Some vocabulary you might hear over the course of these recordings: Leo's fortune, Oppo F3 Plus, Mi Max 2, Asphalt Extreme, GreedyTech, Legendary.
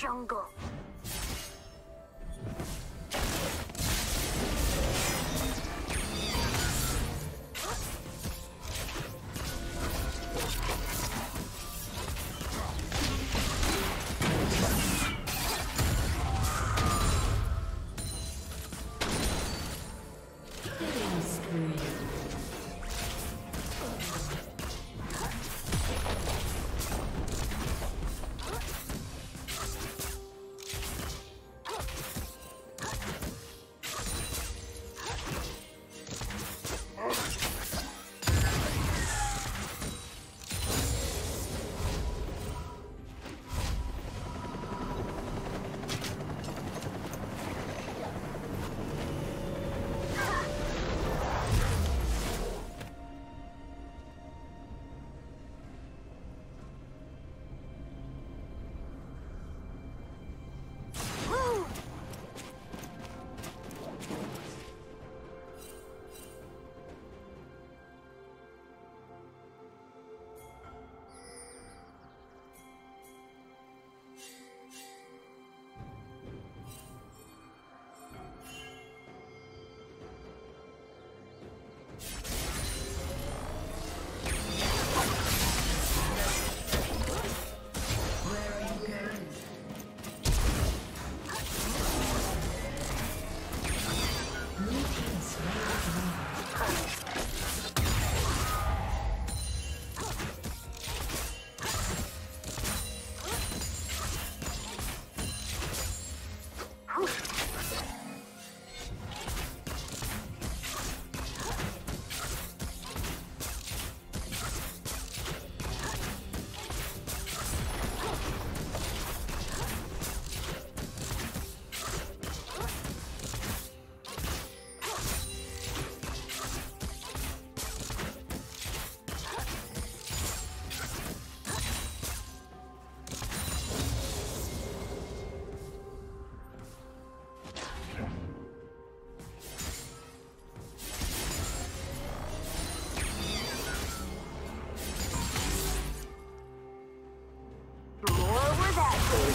Jungle.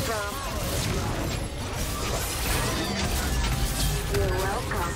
from. You're welcome.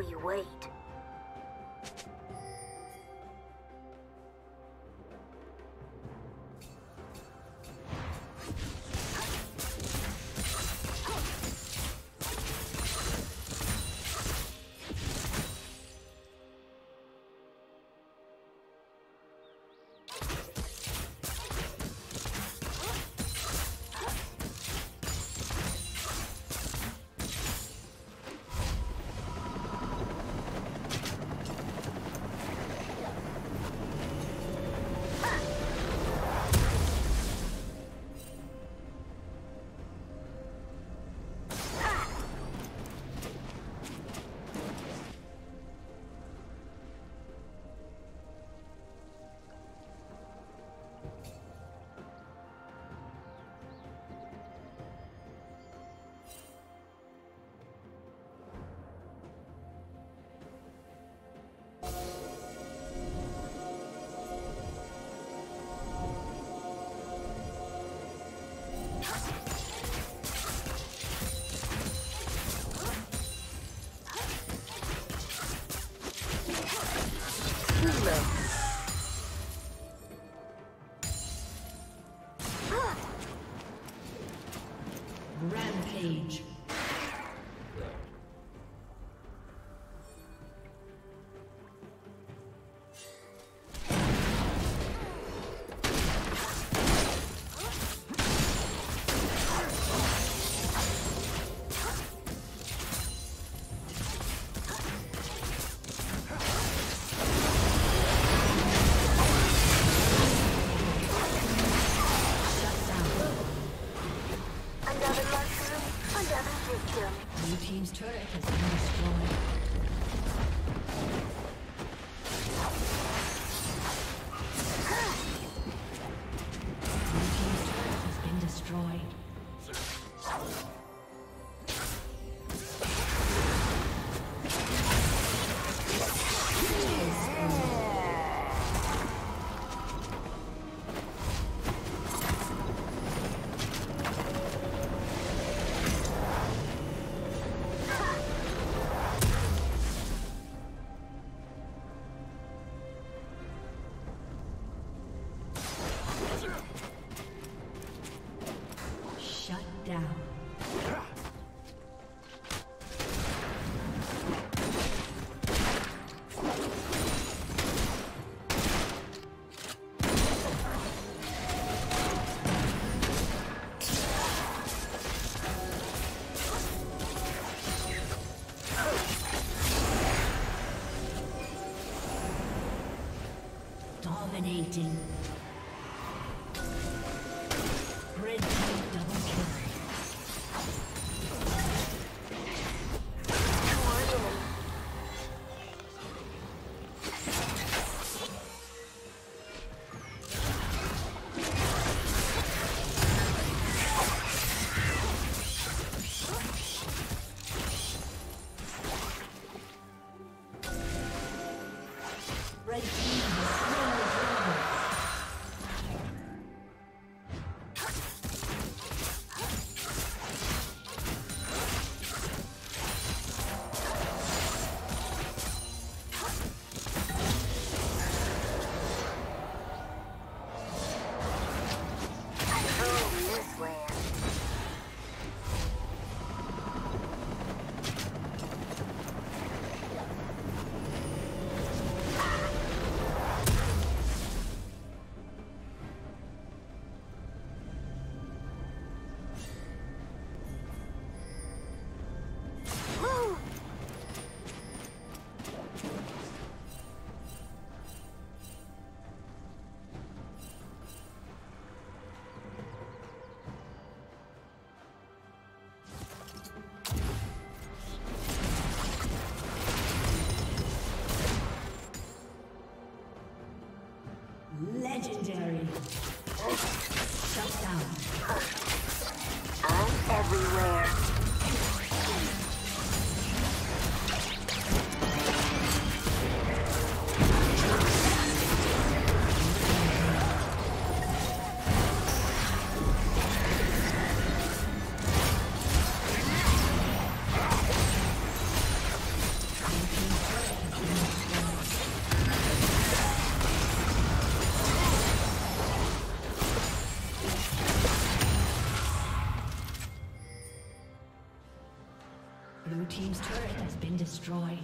we wait. Rampage. Dominating. Red team double kill. Red team has Legendary. Shut down. I'm everywhere. team's turret has been destroyed.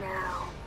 Now.